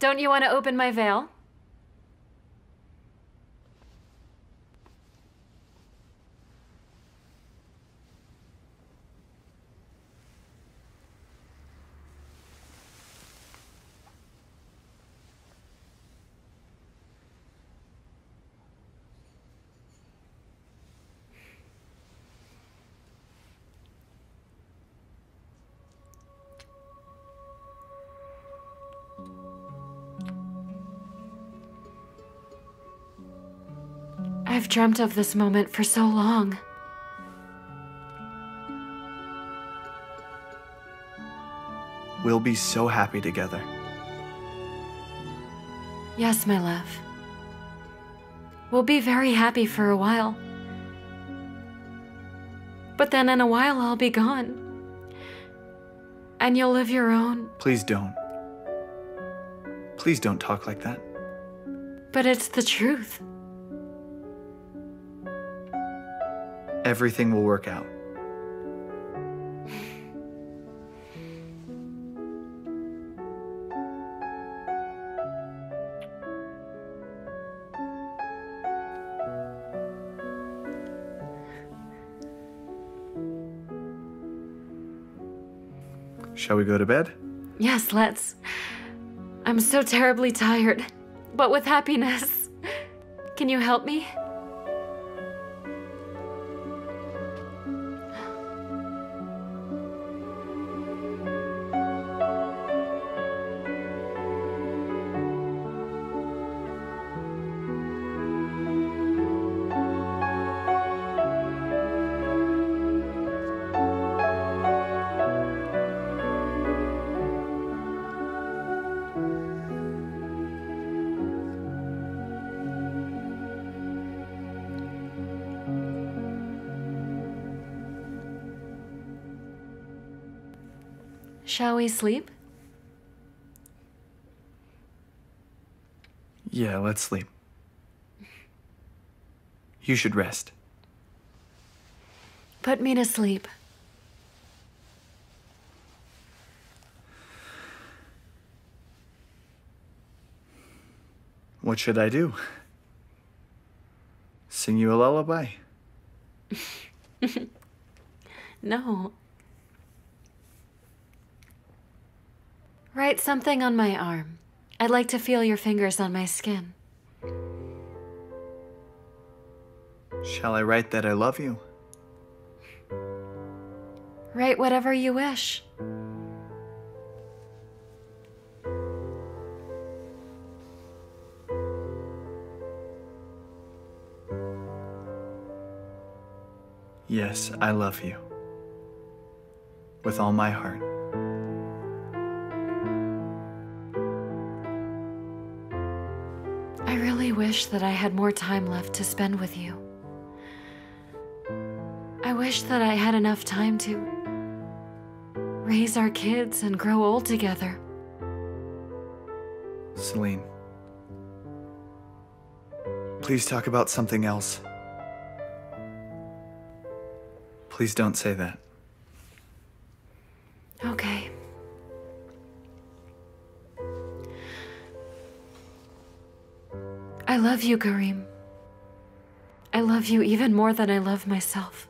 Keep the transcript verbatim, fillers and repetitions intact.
Don't you want to open my veil? I've dreamt of this moment for so long. We'll be so happy together. Yes, my love. We'll be very happy for a while. But then in a while, I'll be gone. And you'll live your own. Please don't. Please don't talk like that. But it's the truth. Everything will work out. Shall we go to bed? Yes, let's. I'm so terribly tired, but with happiness. Can you help me? Shall we sleep? Yeah, let's sleep. You should rest. Put me to sleep. What should I do? Sing you a lullaby? No. Write something on my arm. I'd like to feel your fingers on my skin. Shall I write that I love you? Write whatever you wish. Yes, I love you. With all my heart. I really wish that I had more time left to spend with you. I wish that I had enough time to raise our kids and grow old together. Celine, please talk about something else. Please don't say that. Okay. I love you, Kerem. I love you even more than I love myself.